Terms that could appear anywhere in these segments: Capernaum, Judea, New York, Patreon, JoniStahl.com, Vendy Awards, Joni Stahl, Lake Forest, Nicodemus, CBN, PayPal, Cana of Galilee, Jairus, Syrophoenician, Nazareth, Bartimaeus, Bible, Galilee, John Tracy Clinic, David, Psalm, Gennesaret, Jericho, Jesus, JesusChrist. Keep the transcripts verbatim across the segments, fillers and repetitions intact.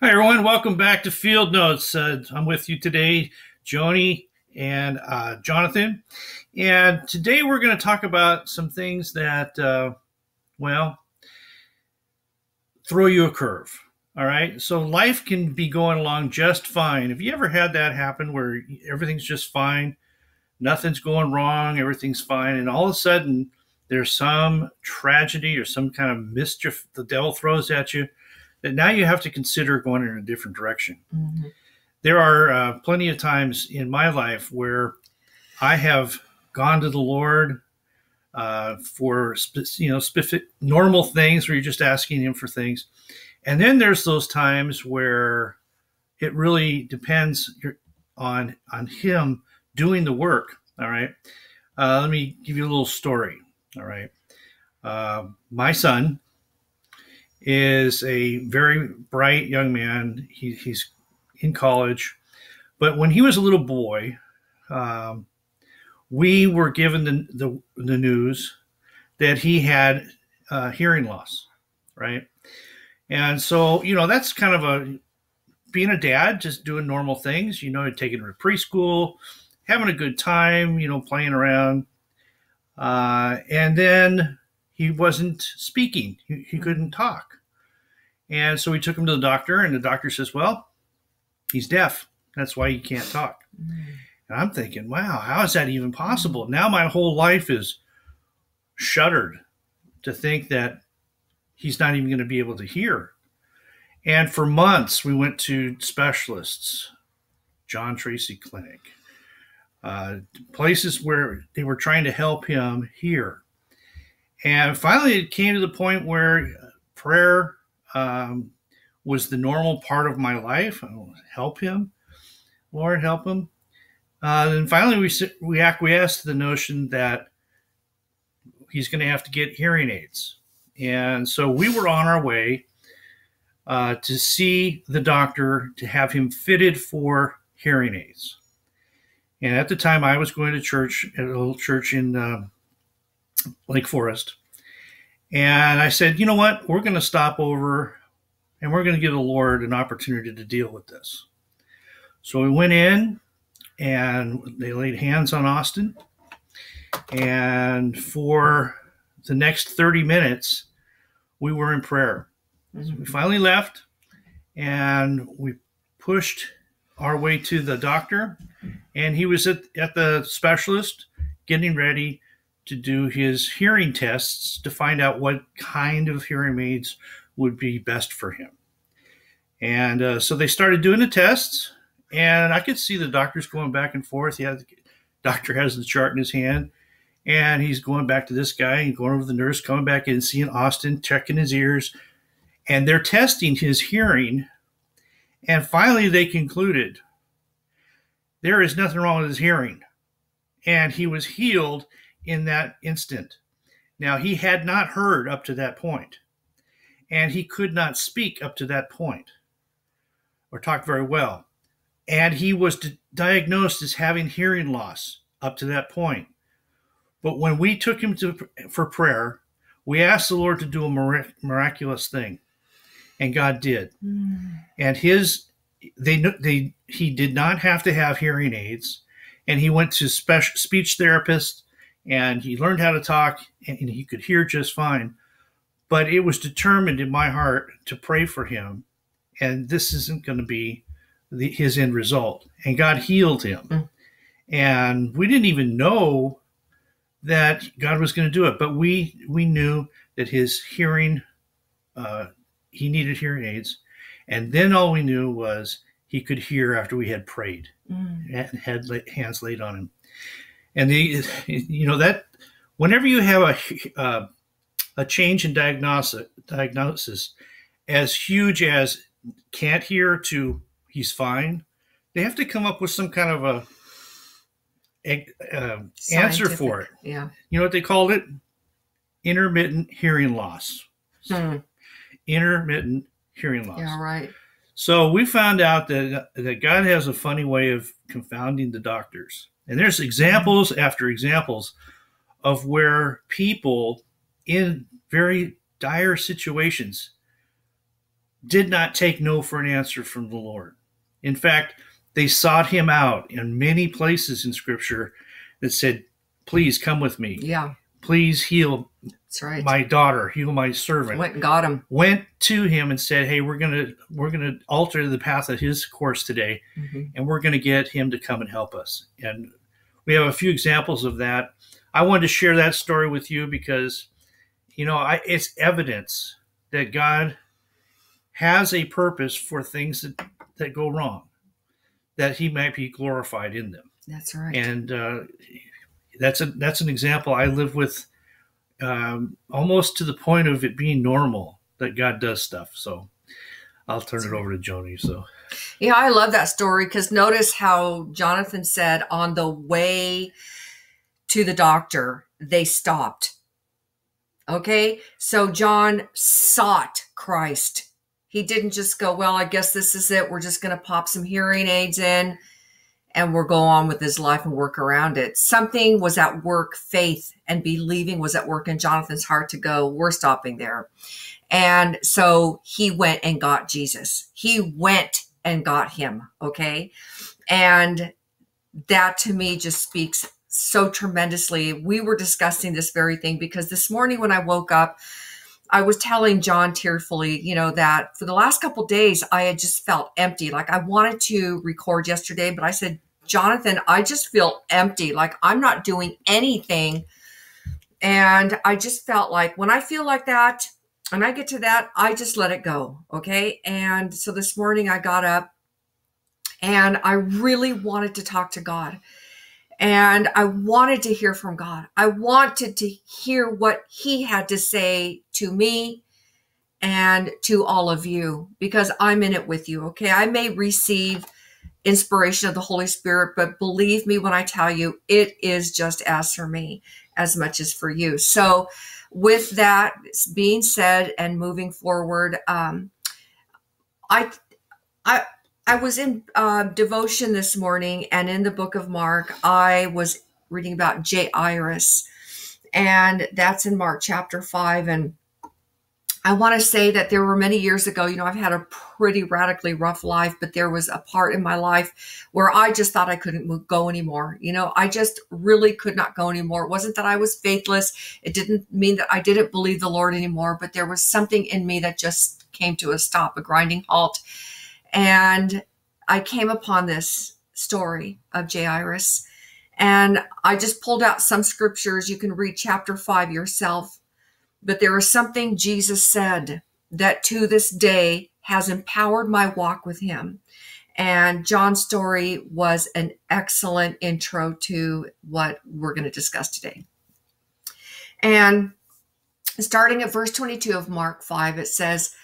Hi, everyone. Welcome back to Field Notes. Uh, I'm with you today, Joni and uh, Jonathan. And today we're going to talk about some things that, uh, well, throw you a curve. All right. So life can be going along just fine. Have you ever had that happen where everything's just fine? Nothing's going wrong. Everything's fine. And all of a sudden, there's some tragedy or some kind of mischief the devil throws at you that now you have to consider going in a different direction. Mm-hmm. There are uh, plenty of times in my life where I have gone to the Lord uh, for you know specific normal things, where you're just asking Him for things, and then there's those times where it really depends on on Him doing the work. All right, uh, let me give you a little story. All right, uh, my son is a very bright young man. He, he's in college. But when he was a little boy, um, we were given the, the, the news that he had uh, hearing loss, right? And so, you know, that's kind of a, being a dad, just doing normal things, you know, taking him to preschool, having a good time, you know, playing around. Uh, and then he wasn't speaking. He, he couldn't talk. And so we took him to the doctor, and the doctor says, well, he's deaf. That's why he can't talk. And I'm thinking, wow, how is that even possible? Now my whole life is shuddered to think that he's not even going to be able to hear. And for months, we went to specialists, John Tracy Clinic, uh, places where they were trying to help him hear. And finally, it came to the point where prayer um, was the normal part of my life. I want to help him, Lord, help him. Uh, and finally, we we acquiesced to the notion that he's going to have to get hearing aids. And so we were on our way uh, to see the doctor to have him fitted for hearing aids. And at the time, I was going to church at a little church in Uh, Lake Forest. And I said, you know what, we're going to stop over and we're going to give the Lord an opportunity to deal with this. So we went in and they laid hands on Austin. And for the next thirty minutes, we were in prayer. Mm-hmm. So we finally left and we pushed our way to the doctor. And he was at, at the specialist getting ready to do his hearing tests to find out what kind of hearing aids would be best for him. And uh, so they started doing the tests, and I could see the doctors going back and forth. He had, the doctor has the chart in his hand, and he's going back to this guy and going over the nurse, coming back in, seeing Austin, checking his ears, and they're testing his hearing. And finally they concluded there is nothing wrong with his hearing. And he was healed in that instant. Now, he had not heard up to that point, and he could not speak up to that point or talk very well. And he was diagnosed as having hearing loss up to that point. But when we took him to for prayer, we asked the Lord to do a mirac miraculous thing, and God did. Mm. And his they they he did not have to have hearing aids, and he went to special speech therapists. And he learned how to talk, and he could hear just fine. But it was determined in my heart to pray for him. And this isn't going to be the, his end result. And God healed him. Mm. And we didn't even know that God was going to do it. But we, we knew that his hearing, uh, he needed hearing aids. And then all we knew was he could hear after we had prayed mm. and had hands laid on him. And the, you know that whenever you have a uh, a change in diagnosis, diagnosis as huge as can't hear to he's fine, they have to come up with some kind of a, a uh, answer for it. Yeah, you know what they called it? Intermittent hearing loss. Hmm. Intermittent hearing loss. Yeah, right. So we found out that that God has a funny way of confounding the doctors. And there's examples after examples of where people in very dire situations did not take no for an answer from the Lord. In fact, they sought him out in many places in Scripture that said, please come with me. Yeah. Please heal That's right. my daughter, heal my servant. Went and got him. Went to him and said, hey, we're gonna we're gonna alter the path of his course today, mm-hmm. and we're gonna get him to come and help us. And we have a few examples of that. I wanted to share that story with you because, you know, I, it's evidence that God has a purpose for things that, that go wrong, that he might be glorified in them. That's right. And uh, that's a that's an example I live with um, almost to the point of it being normal that God does stuff. So I'll turn it over to Joni. So, yeah, I love that story because notice how Jonathan said on the way to the doctor, they stopped. Okay, so John sought Christ. He didn't just go, well, I guess this is it. We're just going to pop some hearing aids in and we'll go on with his life and work around it. Something was at work. Faith and believing was at work in Jonathan's heart to go, we're stopping there. And so he went and got Jesus. He went and got him. Okay. And that to me just speaks so tremendously. We were discussing this very thing because this morning when I woke up, I was telling John tearfully, you know, that for the last couple of days, I had just felt empty. Like I wanted to record yesterday, but I said, Jonathan, I just feel empty. Like I'm not doing anything. And I just felt like when I feel like that and I get to that, I just let it go. Okay. And so this morning I got up and I really wanted to talk to God. And I wanted to hear from God. I wanted to hear what he had to say to me and to all of you, because I'm in it with you. Okay. I may receive inspiration of the Holy Spirit, but believe me when I tell you, it is just as for me as much as for you. So with that being said and moving forward, um, I, I, I was in uh, devotion this morning, and in the book of Mark, I was reading about Jairus, and that's in Mark chapter five. And I want to say that there were many years ago, you know, I've had a pretty radically rough life, but there was a part in my life where I just thought I couldn't move, go anymore. You know, I just really could not go anymore. It wasn't that I was faithless. It didn't mean that I didn't believe the Lord anymore, but there was something in me that just came to a stop, a grinding halt. And I came upon this story of Jairus, and I just pulled out some scriptures. You can read chapter five yourself, but there is something Jesus said that to this day has empowered my walk with him. And John's story was an excellent intro to what we're going to discuss today. And starting at verse twenty-two of Mark five, it says,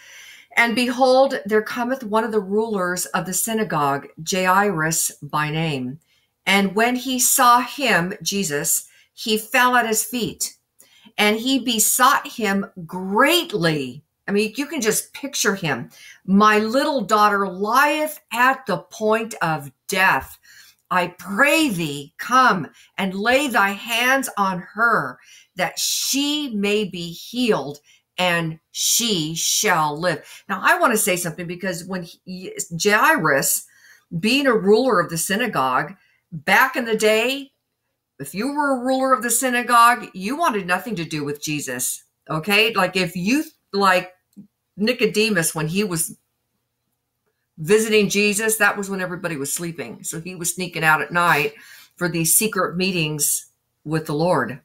and behold, there cometh one of the rulers of the synagogue, Jairus by name. And when he saw him, Jesus, he fell at his feet, and he besought him greatly. I mean, you can just picture him. My little daughter lieth at the point of death. I pray thee, come and lay thy hands on her, that she may be healed, and she shall live. Now, I want to say something, because when he, Jairus, being a ruler of the synagogue, back in the day, if you were a ruler of the synagogue, you wanted nothing to do with Jesus. Okay? Like if you, like Nicodemus, when he was visiting Jesus, that was when everybody was sleeping. So he was sneaking out at night for these secret meetings with the Lord.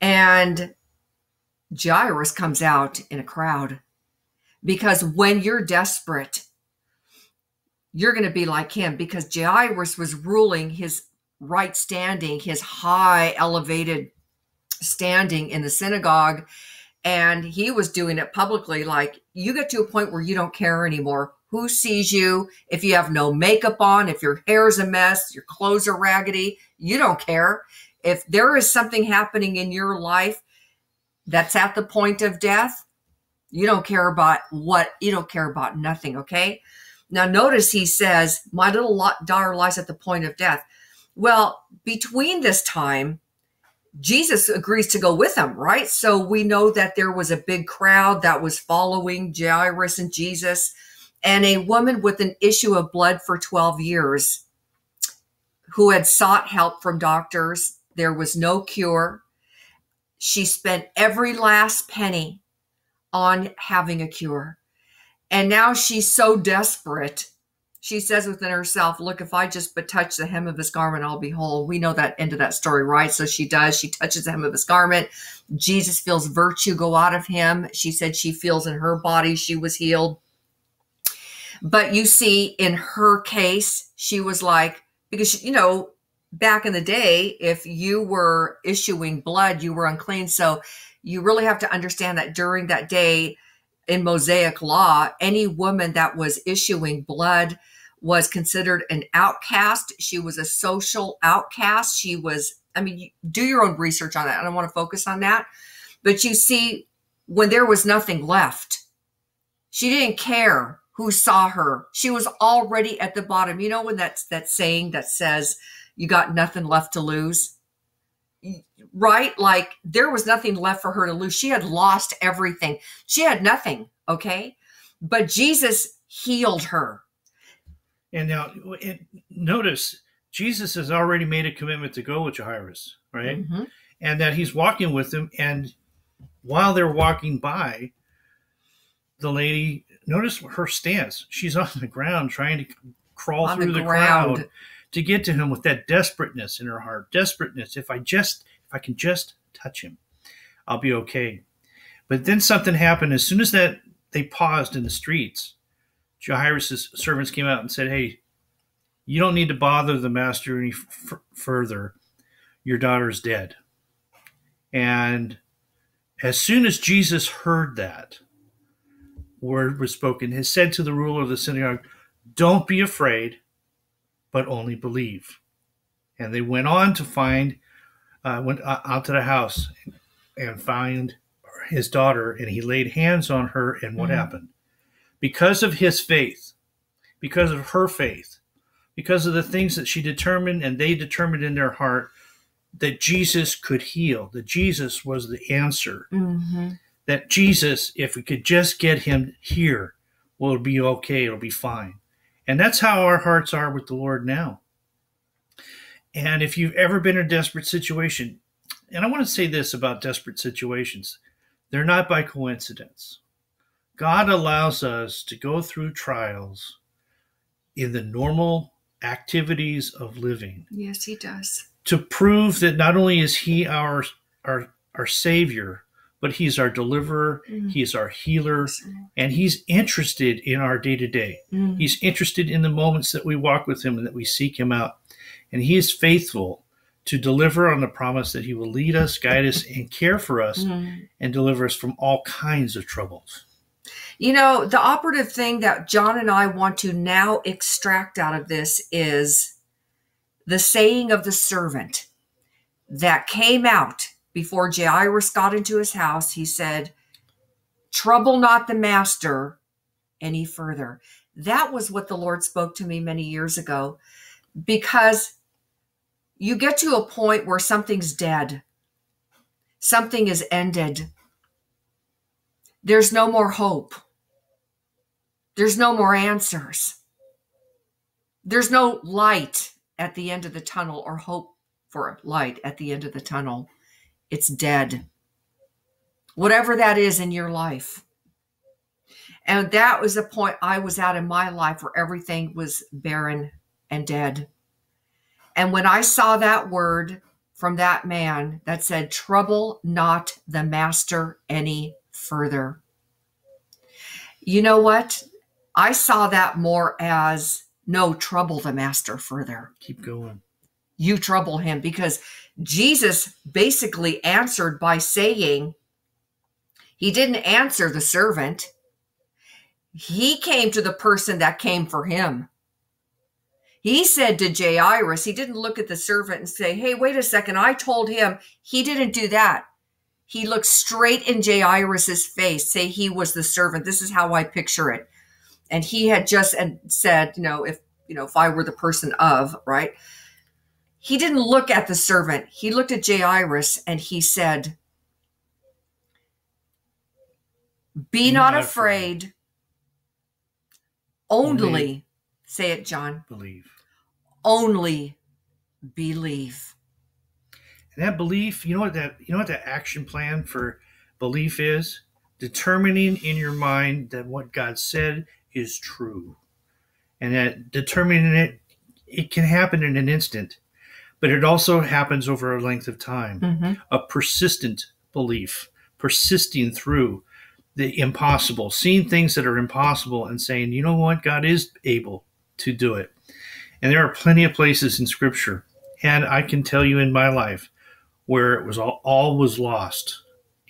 And Jairus comes out in a crowd, because when you're desperate, you're going to be like him, because Jairus was ruling his right standing, his high elevated standing in the synagogue. And he was doing it publicly. Like, you get to a point where you don't care anymore. Who sees you? If you have no makeup on, if your hair's a mess, your clothes are raggedy, you don't care. If there is something happening in your life that's at the point of death, you don't care about what, you don't care about nothing. Okay. Now notice he says, my little daughter lies at the point of death. Well, between this time Jesus agrees to go with them, right? So we know that there was a big crowd that was following Jairus and Jesus, and a woman with an issue of blood for twelve years who had sought help from doctors. There was no cure. She spent every last penny on having a cure. And now she's so desperate. She says within herself, look, if I just but touch the hem of his garment, I'll be whole. We know that end of that story, right? So she does. She touches the hem of his garment. Jesus feels virtue go out of him. She said she feels in her body she was healed. But you see, in her case, she was like, because, she, you know, back in the day, if you were issuing blood, you were unclean. So you really have to understand that during that day in Mosaic law, any woman that was issuing blood was considered an outcast. She was a social outcast. She was, I mean, do your own research on that. I don't want to focus on that. But you see, when there was nothing left, she didn't care who saw her. She was already at the bottom. You know, when that's that saying that says you got nothing left to lose, right? Like there was nothing left for her to lose. She had lost everything. She had nothing. Okay. But Jesus healed her. And now it, notice Jesus has already made a commitment to go with Jairus, right? Mm-hmm. And that he's walking with him. And while they're walking by, the lady, notice her stance. She's on the ground trying to crawl on through the, the crowd to get to him with that desperateness in her heart. Desperateness. If I just, if I can just touch him, I'll be okay. But then something happened. As soon as that they paused in the streets, Jairus' servants came out and said, hey, you don't need to bother the master any f further. Your daughter is dead. And as soon as Jesus heard that, word was spoken. He said to the ruler of the synagogue, don't be afraid, but only believe. And they went on to find, uh, went out to the house and found his daughter, and he laid hands on her. And what mm-hmm. happened? Because of his faith, because of her faith, because of the things that she determined and they determined in their heart that Jesus could heal, that Jesus was the answer, mm-hmm. that Jesus, if we could just get him here, well, it'll be okay, it'll be fine. And that's how our hearts are with the Lord now. And if you've ever been in a desperate situation, and I want to say this about desperate situations, they're not by coincidence. God allows us to go through trials in the normal activities of living. Yes, he does. To prove that not only is he our, our, our Savior, but he's our deliverer, mm. he's our healer, and he's interested in our day-to-day. -day. Mm. He's interested in the moments that we walk with him and that we seek him out. And he is faithful to deliver on the promise that he will lead us, guide us, and care for us, mm. and deliver us from all kinds of troubles. You know, the operative thing that John and I want to now extract out of this is the saying of the servant that came out before Jairus got into his house. He said, trouble not the master any further. That was what the Lord spoke to me many years ago, because you get to a point where something's dead. Something is ended. There's no more hope. There's no more answers. There's no light at the end of the tunnel, or hope for light at the end of the tunnel. It's dead. Whatever that is in your life. And that was the point I was at in my life, where everything was barren and dead. And when I saw that word from that man that said, trouble not the master any further. You know what? I saw that more as, no, trouble the master further. Keep going. You trouble him, because Jesus basically answered by saying, he didn't answer the servant. He came to the person that came for him. He said to Jairus, he didn't look at the servant and say, hey, wait a second, I told him. He didn't do that. He looked straight in Jairus's face, say he was the servant. This is how I picture it. And he had just and said, you know, if, you know, if I were the person of, right? He didn't look at the servant. He looked at Jairus and he said, be, be not, not afraid. afraid. Only, only, say it, John. Believe. Only believe. And that belief, you know what that, you know what that action plan for belief is? Determining in your mind that what God said is true. And that determining it, it can happen in an instant, but it also happens over a length of time. Mm-hmm. A persistent belief, persisting through the impossible, seeing things that are impossible and saying, you know what, God is able to do it. And there are plenty of places in Scripture, and I can tell you in my life, where it was all, all was lost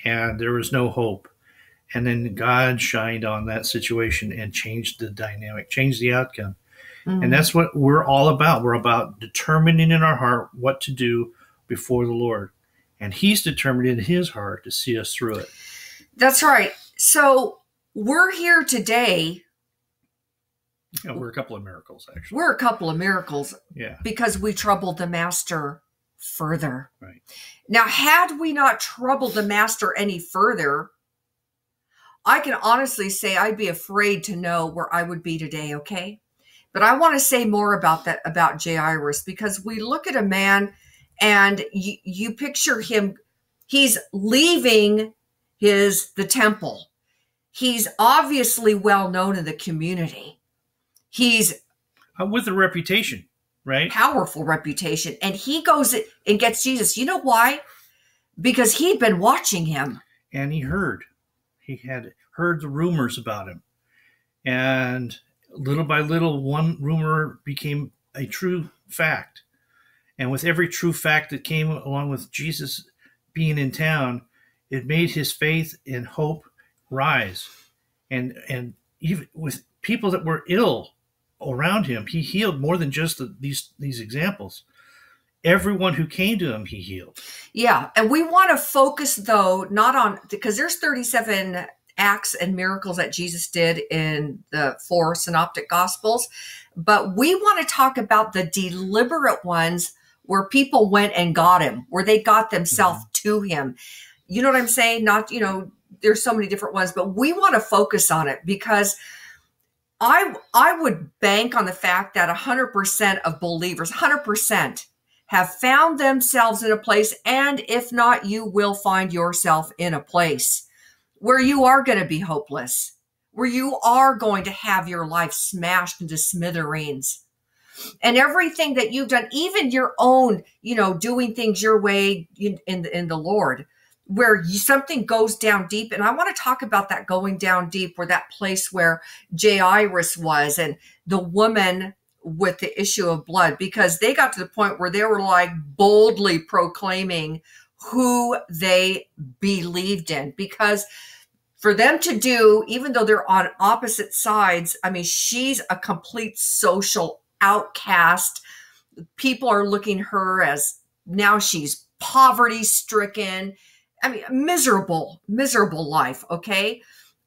and there was no hope. And then God shined on that situation and changed the dynamic, changed the outcome. Mm-hmm. And that's what we're all about. We're about determining in our heart what to do before the Lord. And he's determined in his heart to see us through it. That's right. So we're here today. Yeah, we're a couple of miracles, actually. We're a couple of miracles. Yeah. Because we troubled the master further. Right. Now, had we not troubled the master any further, I can honestly say I'd be afraid to know where I would be today, okay? But I want to say more about that, about Jairus, because we look at a man and you, you picture him, he's leaving his the temple. He's obviously well known in the community. He's uh, with a reputation, right? Powerful reputation. And he goes and gets Jesus. You know why? Because he'd been watching him. And he heard. He had heard the rumors about him, and little by little, one rumor became a true fact. And with every true fact that came along with Jesus being in town, it made his faith and hope rise. And and even with people that were ill around him, he healed more than just the, these these examples. Everyone who came to him, he healed. Yeah. And we want to focus, though, not on, because there's thirty-seven acts and miracles that Jesus did in the four synoptic gospels. But we want to talk about the deliberate ones where people went and got him, where they got themselves mm-hmm. to him. You know what I'm saying? Not, you know, there's so many different ones, but we want to focus on it because I, I would bank on the fact that one hundred percent of believers, one hundred percent, have found themselves in a place, and if not, you will find yourself in a place where you are going to be hopeless, where you are going to have your life smashed into smithereens. And everything that you've done, even your own, you know, doing things your way in, in, in the Lord, where you, something goes down deep. And I want to talk about that going down deep, where that place where Jairus was and the woman with the issue of blood, because they got to the point where they were like boldly proclaiming who they believed in. Because for them to do, even though they're on opposite sides, I mean, she's a complete social outcast. People are looking her as now she's poverty stricken. I mean, miserable, miserable life. Okay.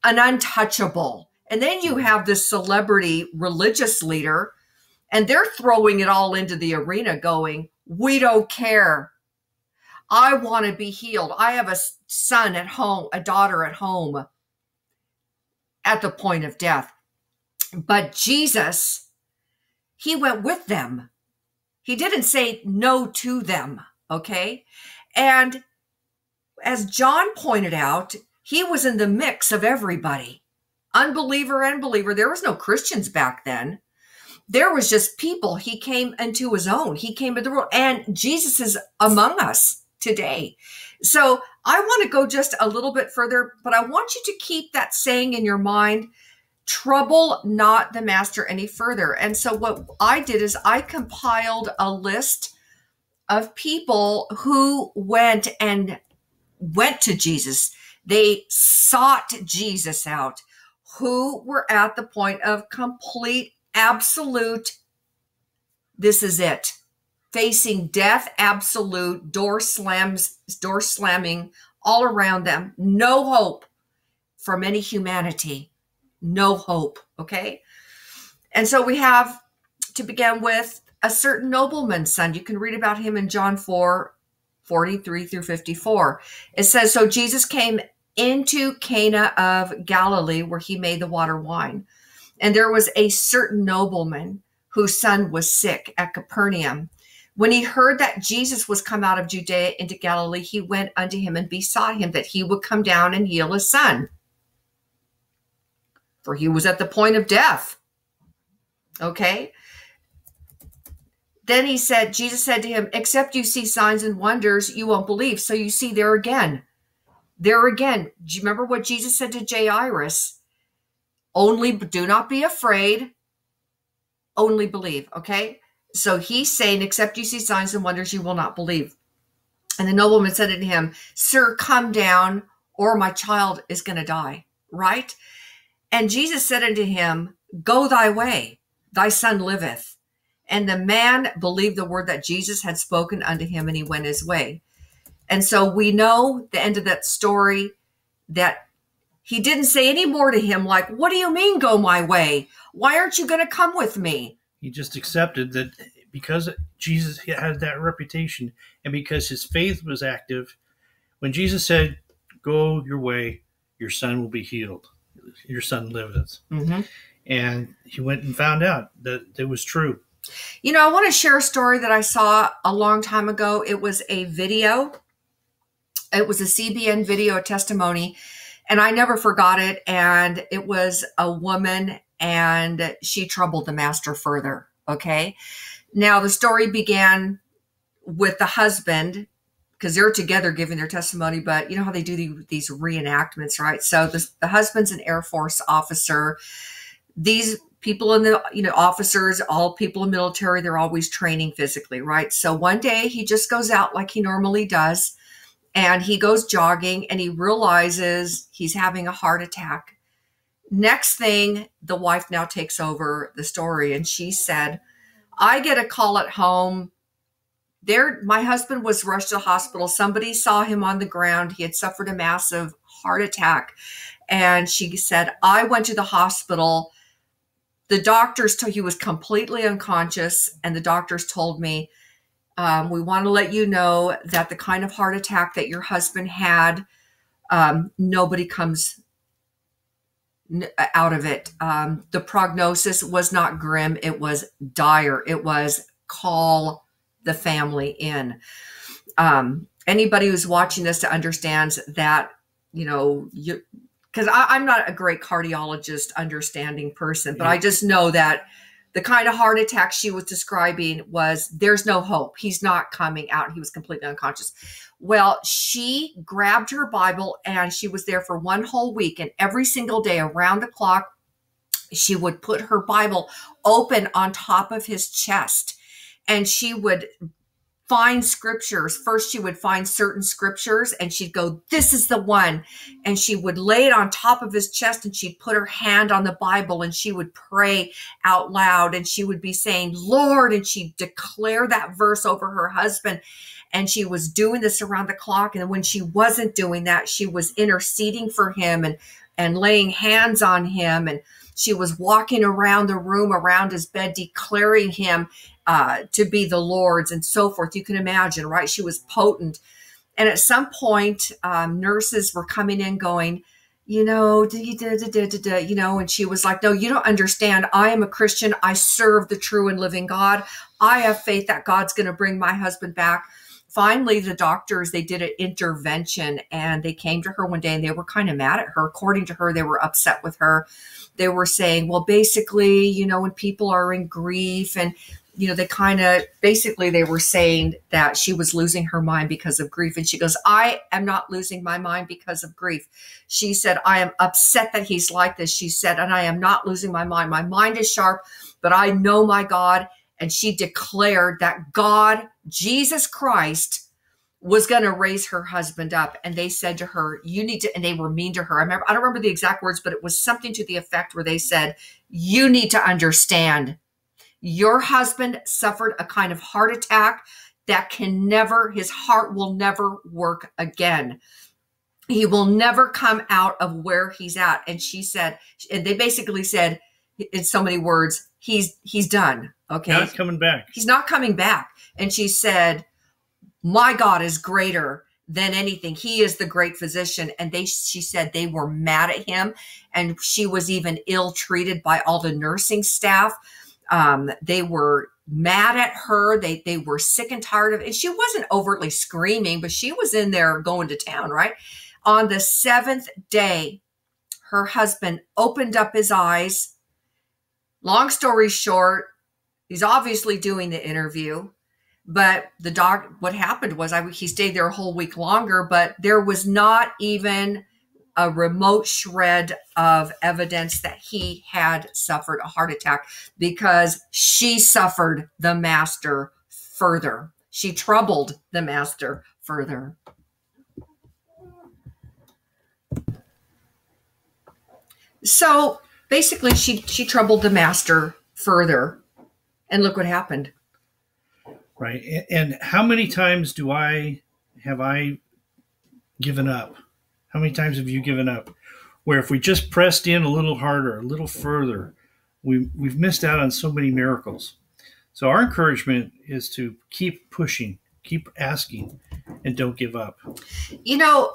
An untouchable. And then you have this celebrity religious leader, and they're throwing it all into the arena going, we don't care. I want to be healed. I have a son at home, a daughter at home at the point of death. But Jesus, he went with them. He didn't say no to them, okay? And as John pointed out, he was in the mix of everybody, unbeliever and believer. There was no Christians back then. There was just people. He came into his own. He came into the world. And Jesus is among us today. So I want to go just a little bit further, but I want you to keep that saying in your mind, trouble not the master any further. And so what I did is I compiled a list of people who went and went to Jesus. They sought Jesus out, who were at the point of complete absolute, this is it, facing death, absolute, door slams, door slamming all around them. No hope from any humanity. No hope, okay? And so we have, to begin with, a certain nobleman's son. You can read about him in John four, forty-three through fifty-four. It says, so Jesus came into Cana of Galilee, where he made the water wine. And there was a certain nobleman whose son was sick at Capernaum. When he heard that Jesus was come out of Judea into Galilee, he went unto him and besought him that he would come down and heal his son, for he was at the point of death. Okay. Then he said, Jesus said to him, except you see signs and wonders, you won't believe. So you see there again, there again, do you remember what Jesus said to Jairus? Only do not be afraid, only believe. Okay. So he's saying, except you see signs and wonders, you will not believe. And the nobleman said unto him, sir, come down, or my child is going to die. Right? And Jesus said unto him, go thy way, thy son liveth. And the man believed the word that Jesus had spoken unto him, and he went his way. And so we know the end of that story, that he didn't say any more to him, like, what do you mean, go my way? Why aren't you going to come with me? He just accepted that because Jesus had that reputation and because his faith was active, when Jesus said, go your way, your son will be healed. Your son liveth. Mm-hmm. And he went and found out that it was true. You know, I want to share a story that I saw a long time ago. It was a video. It was a C B N video, a testimony, and I never forgot it. And it was a woman, and she troubled the master further. Okay. Now the story began with the husband, because they're together giving their testimony, but you know how they do the, these reenactments, right? So the, the husband's an Air Force officer. These people in the, you know, officers, all people in military, they're always training physically, right? So one day he just goes out like he normally does, and he goes jogging, and he realizes he's having a heart attack. Next thing, the wife now takes over the story, and she said, I get a call at home. There, my husband was rushed to the hospital. Somebody saw him on the ground. He had suffered a massive heart attack. And she said, I went to the hospital. The doctors told, he was completely unconscious. And the doctors told me, um, we want to let you know that the kind of heart attack that your husband had, um, nobody comes out of it. Um, the prognosis was not grim. It was dire. It was call the family in. Um, anybody who's watching this to understands that, you know, you, because I'm not a great cardiologist understanding person, but yeah. I just know that the kind of heart attack she was describing was, there's no hope. He's not coming out. He was completely unconscious. Well, she grabbed her Bible, and she was there for one whole week. And every single day around the clock, she would put her Bible open on top of his chest. And she would find scriptures. First, she would find certain scriptures, and she'd go, this is the one. And she would lay it on top of his chest, and she'd put her hand on the Bible, and she would pray out loud, and she would be saying, Lord, and she'd declare that verse over her husband. And she was doing this around the clock. And when she wasn't doing that, she was interceding for him and, and laying hands on him. And she was walking around the room, around his bed, declaring him uh, to be the Lord's and so forth. You can imagine, right? She was potent. And at some point, um, nurses were coming in going, you know, da, da, da, da, da, da, you know, and she was like, no, you don't understand. I am a Christian. I serve the true and living God. I have faith that God's going to bring my husband back. Finally, the doctors, they did an intervention, and they came to her one day, and they were kind of mad at her. According to her, they were upset with her. They were saying, well, basically, you know, when people are in grief and, you know, they kind of, basically they were saying that she was losing her mind because of grief. And she goes, I am not losing my mind because of grief. She said, I am upset that he's like this. She said, and I am not losing my mind. My mind is sharp, but I know my God. And she declared that God, Jesus Christ, was going to raise her husband up. And they said to her, you need to, and they were mean to her. I remember, I don't remember the exact words, but it was something to the effect where they said, you need to understand your husband suffered a kind of heart attack that can never, his heart will never work again. He will never come out of where he's at. And she said, and they basically said in so many words, he's he's done. Okay, not coming back. He's not coming back. And she said, "My God is greater than anything. He is the great physician." And they, she said, they were mad at him, and she was even ill treated by all the nursing staff. Um, they were mad at her. They, they were sick and tired of it. And she wasn't overtly screaming, but she was in there going to town, right? On the seventh day, her husband opened up his eyes. Long story short, he's obviously doing the interview. But the doc, what happened was I, he stayed there a whole week longer, but there was not even a remote shred of evidence that he had suffered a heart attack, because she suffered the master further. She troubled the master further. So basically she, she troubled the master further, and look what happened. Right. And how many times do I, have I given up? How many times have you given up? Where if we just pressed in a little harder, a little further, we, we've missed out on so many miracles. So our encouragement is to keep pushing, keep asking, and don't give up. You know,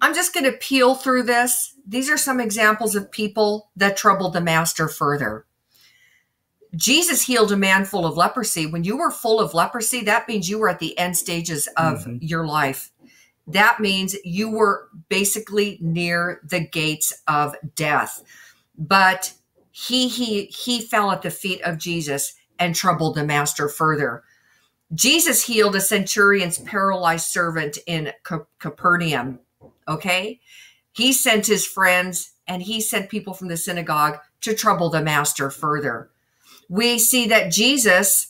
I'm just going to peel through this. These are some examples of people that troubled the master further. Jesus healed a man full of leprosy. When you were full of leprosy, that means you were at the end stages of mm-hmm. your life. That means you were basically near the gates of death. But he he he fell at the feet of Jesus and troubled the master further. Jesus healed a centurion's paralyzed servant in C- Capernaum, okay? He sent his friends, and he sent people from the synagogue to trouble the master further. We see that Jesus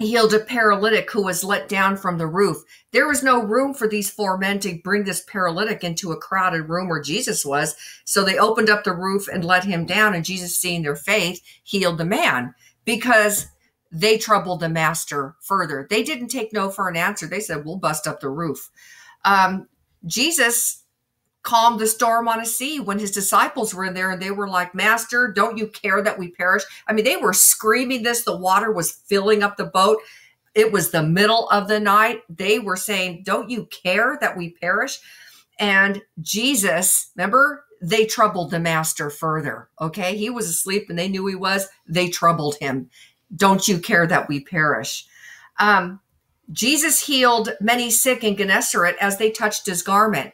healed a paralytic who was let down from the roof. There was no room for these four men to bring this paralytic into a crowded room where Jesus was. So they opened up the roof and let him down. And Jesus, seeing their faith, healed the man, because they troubled the master further. They didn't take no for an answer. They said, we'll bust up the roof. Um, Jesus calmed the storm on a sea when his disciples were in there, and they were like, Master, don't you care that we perish? I mean, they were screaming this. The water was filling up the boat. It was the middle of the night. They were saying, don't you care that we perish? And Jesus, remember, they troubled the master further. Okay. He was asleep and they knew he was. They troubled him. Don't you care that we perish? Um, Jesus healed many sick in Gennesaret as they touched his garment.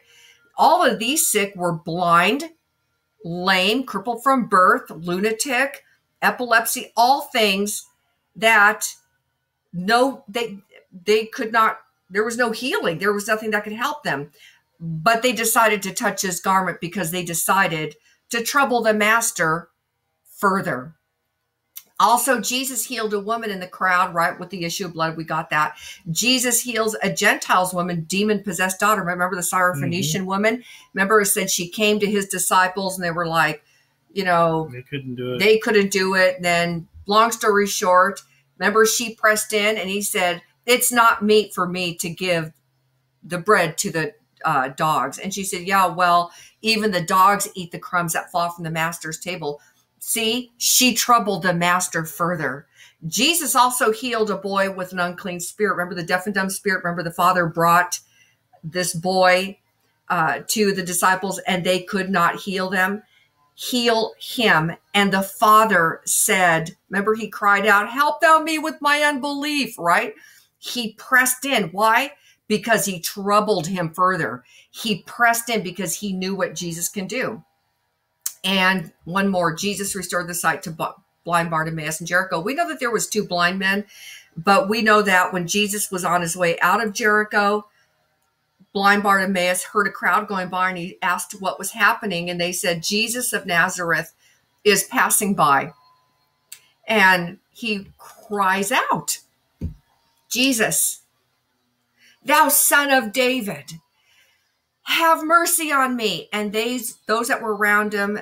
All of these sick were blind, lame, crippled from birth, lunatic, epilepsy, all things that no, they, they could not, there was no healing. There was nothing that could help them, but they decided to touch his garment because they decided to trouble the master further. Also, Jesus healed a woman in the crowd, right, with the issue of blood. We got that. Jesus heals a Gentile's woman, demon-possessed daughter. Remember the Syrophoenician mm-hmm. woman? Remember, it said she came to his disciples, and they were like, you know. They couldn't do it. They couldn't do it. And then, long story short, remember, she pressed in, and he said, it's not meat for me to give the bread to the uh, dogs. And she said, yeah, well, even the dogs eat the crumbs that fall from the master's table. See, she troubled the master further. Jesus also healed a boy with an unclean spirit. Remember the deaf and dumb spirit? Remember the father brought this boy uh, to the disciples and they could not heal them. Heal him. And the father said, remember he cried out, help thou me with my unbelief, right? He pressed in. Why? Because he troubled him further. He pressed in because he knew what Jesus can do. And one more, Jesus restored the sight to blind Bartimaeus in Jericho. We know that there was two blind men, but we know that when Jesus was on his way out of Jericho, blind Bartimaeus heard a crowd going by and he asked what was happening. And they said, Jesus of Nazareth is passing by. And he cries out, Jesus, thou son of David, have mercy on me. And these, those that were around him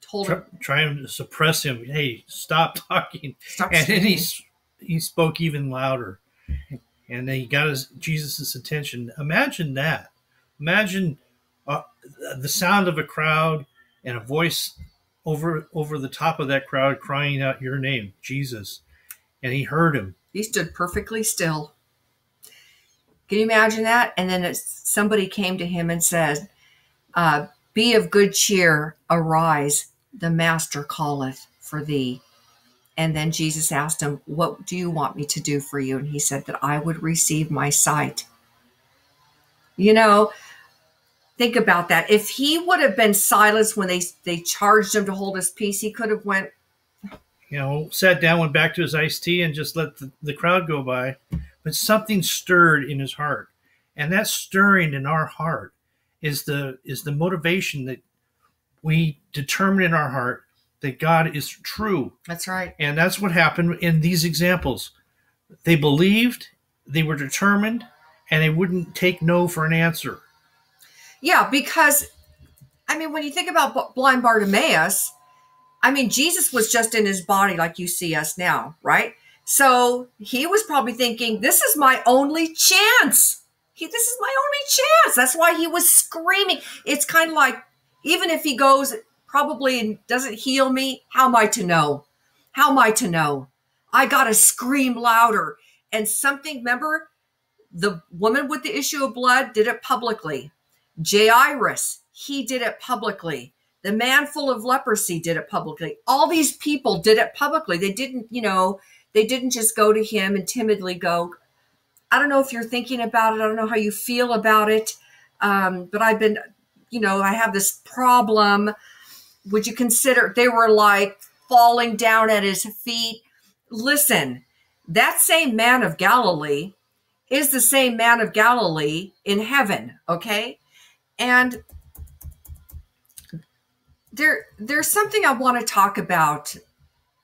told him. Trying to suppress him. Hey, stop talking. Stop and speaking. Then he, he spoke even louder. And then he got his, Jesus' attention. Imagine that. Imagine uh, the sound of a crowd and a voice over over the top of that crowd, crying out your name, Jesus. And he heard him. He stood perfectly still. Can you imagine that? And then it's, somebody came to him and said, uh, be of good cheer, arise, the master calleth for thee. And then Jesus asked him, what do you want me to do for you? And he said that I would receive my sight. You know, think about that. If he would have been silenced when they, they charged him to hold his peace, he could have went, you know, sat down, went back to his iced tea, and just let the, the crowd go by. But something stirred in his heart. And that stirring in our heart is the is the motivation that we determine in our heart that God is true. That's right. And that's what happened in these examples. They believed, they were determined, and they wouldn't take no for an answer. Yeah, because, I mean, when you think about blind Bartimaeus, I mean, Jesus was just in his body like you see us now, right? So he was probably thinking, this is my only chance. He, this is my only chance. That's why he was screaming. It's kind of like, even if he goes, probably doesn't heal me, how am I to know? How am I to know? I got to scream louder. And something, remember, the woman with the issue of blood did it publicly. Jairus, he did it publicly. The man full of leprosy did it publicly. All these people did it publicly. They didn't, you know, they didn't just go to him and timidly go, I don't know if you're thinking about it. I don't know how you feel about it. Um, but I've been, you know, I have this problem. Would you consider? They were like falling down at his feet. Listen, that same man of Galilee is the same man of Galilee in heaven. Okay. And there, there's something I want to talk about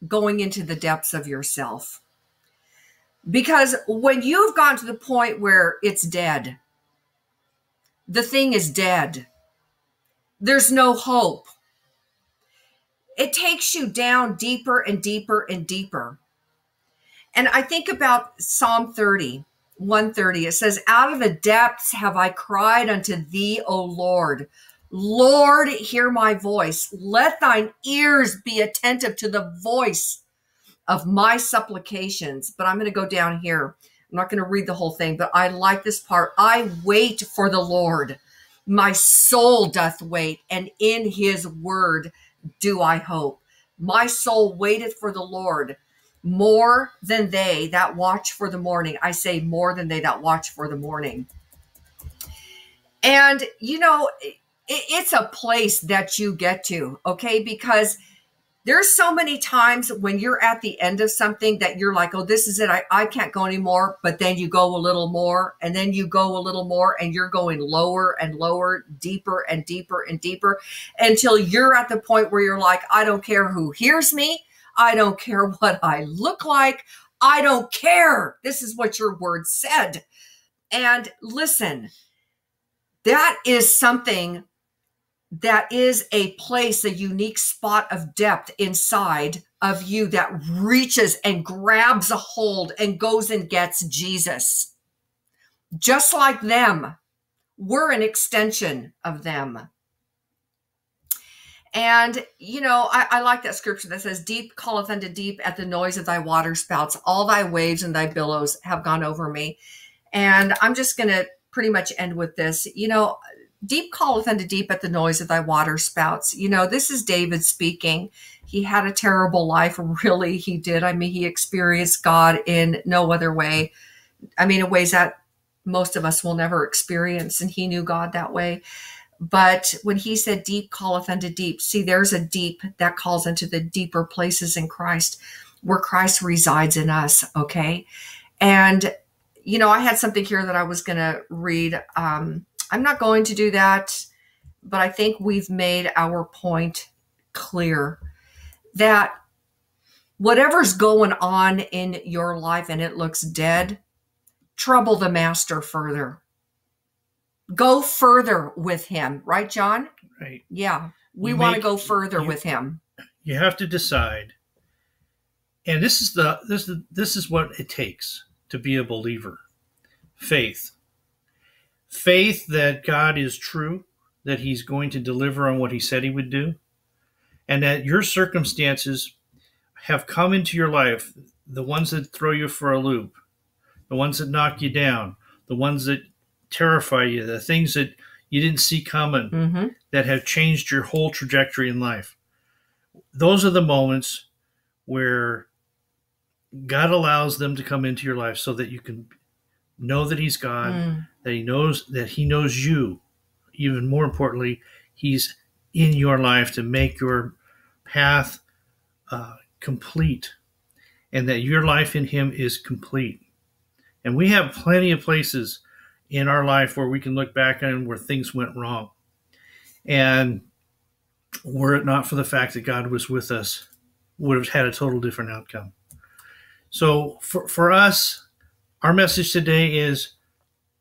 going into the depths of yourself. Because when you've gone to the point where it's dead, the thing is dead, there's no hope. It takes you down deeper and deeper and deeper. And I think about Psalm thirty, one thirty. It says, out of the depths have I cried unto thee, O Lord. Lord, hear my voice. Let thine ears be attentive to the voice of my supplications. But I'm going to go down here. I'm not going to read the whole thing, but I like this part. I wait for the Lord. My soul doth wait, and in his word do I hope. My soul waiteth for the Lord more than they that watch for the morning. I say more than they that watch for the morning. And, you know, it, it's a place that you get to, okay? Because there's so many times when you're at the end of something that you're like, oh, this is it. I, I can't go anymore. But then you go a little more, and then you go a little more, and you're going lower and lower, deeper and deeper and deeper, until you're at the point where you're like, I don't care who hears me. I don't care what I look like. I don't care. This is what your word said. And listen, that is something that is a place, a unique spot of depth inside of you that reaches and grabs a hold and goes and gets Jesus. Just like them, we're an extension of them. And, you know, I, I like that scripture that says, deep calleth unto deep at the noise of thy water spouts. All thy waves and thy billows have gone over me. And I'm just going to pretty much end with this. You know, deep calleth unto deep at the noise of thy water spouts. You know, this is David speaking. He had a terrible life. Really, he did. I mean, he experienced God in no other way. I mean, in ways that most of us will never experience. And he knew God that way. But when he said, deep calleth unto deep, see, there's a deep that calls into the deeper places in Christ, where Christ resides in us, okay? And, you know, I had something here that I was going to read. Um, I'm not going to do that, but I think we've made our point clear that whatever's going on in your life and it looks dead, trouble the master further. Go further with him. Right, John? Right. Yeah. We want to go further you, with him. You have to decide. And this is the this is this is what it takes to be a believer. Faith. Faith that God is true, that he's going to deliver on what he said he would do. and that your circumstances have come into your life, the ones that throw you for a loop, the ones that knock you down, the ones that terrify you, the things that you didn't see coming, mm-hmm. that have changed your whole trajectory in life. Those are the moments where God allows them to come into your life so that you can know that he's God, mm. that he knows that he knows you. Even more importantly, he's in your life to make your path uh, complete, and that your life in him is complete. And we have plenty of places in our life where we can look back on where things went wrong. And were it not for the fact that God was with us, would have had a total different outcome. So for, for us, our message today is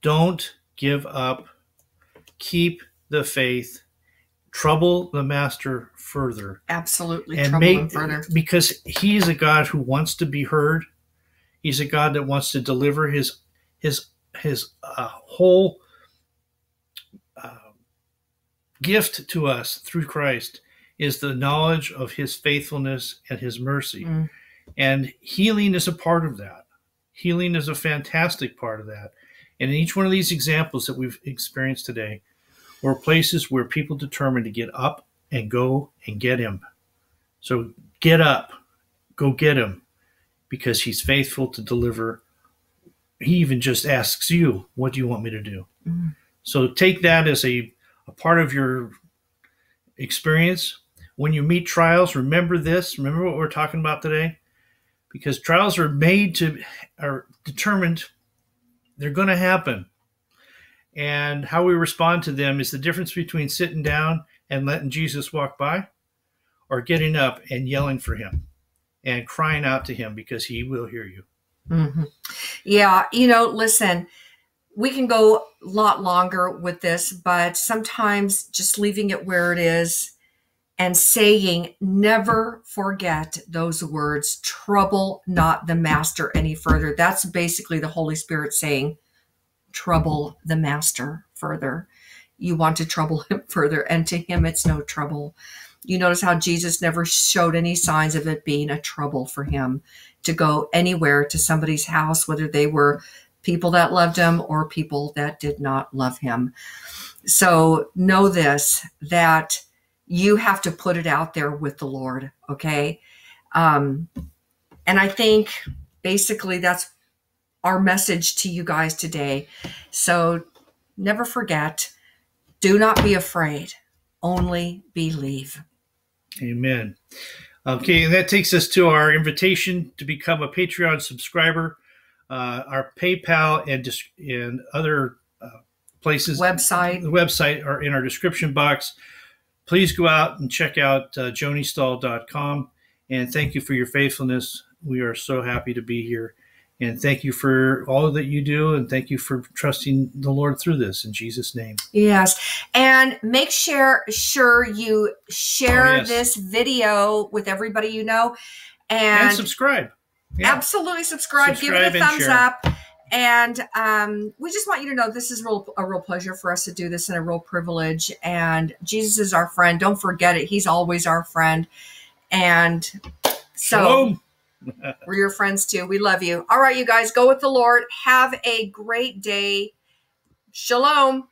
don't give up, keep the faith, trouble the master further. Absolutely. And trouble make, him further. Because he is a God who wants to be heard. He's a God that wants to deliver his, his, his uh, whole uh, gift to us through Christ is the knowledge of his faithfulness and his mercy. Mm. And healing is a part of that. Healing is a fantastic part of that. And in each one of these examples that we've experienced today were places where people determined to get up and go and get him. So get up, go get him, because he's faithful to deliver. He even just asks you, what do you want me to do? Mm-hmm. So take that as a, a part of your experience. When you meet trials, remember this. Remember what we're talking about today, because trials are made to, are determined. They're going to happen. And how we respond to them is the difference between sitting down and letting Jesus walk by, or getting up and yelling for him and crying out to him, because he will hear you. Mm-hmm. Yeah. You know, listen, we can go a lot longer with this, but sometimes just leaving it where it is and saying, never forget those words, trouble not the master any further. That's basically the Holy Spirit saying, trouble the master further. You want to trouble him further, and to him it's no trouble. You notice how Jesus never showed any signs of it being a trouble for him to go anywhere to somebody's house, whether they were people that loved him or people that did not love him. So know this, that you have to put it out there with the Lord, okay? Um, and I think basically that's our message to you guys today. So never forget, do not be afraid, only believe. Amen. Okay, and that takes us to our invitation to become a Patreon subscriber. Uh, our PayPal and, and other uh, places, website. The website are in our description box. Please go out and check out uh, Joni Stahl dot com, and thank you for your faithfulness. We are so happy to be here. And thank you for all that you do, and thank you for trusting the Lord through this, in Jesus' name. Yes, and make sure, sure you share oh, yes. this video with everybody you know. And, and subscribe. Yeah. Absolutely subscribe. subscribe. Give it a thumbs up. And um, we just want you to know this is real, a real pleasure for us to do this, and a real privilege. And Jesus is our friend. Don't forget it. He's always our friend. And so... Shalom. We're your friends too. We love you. All right, you guys, go with the Lord. Have a great day. Shalom.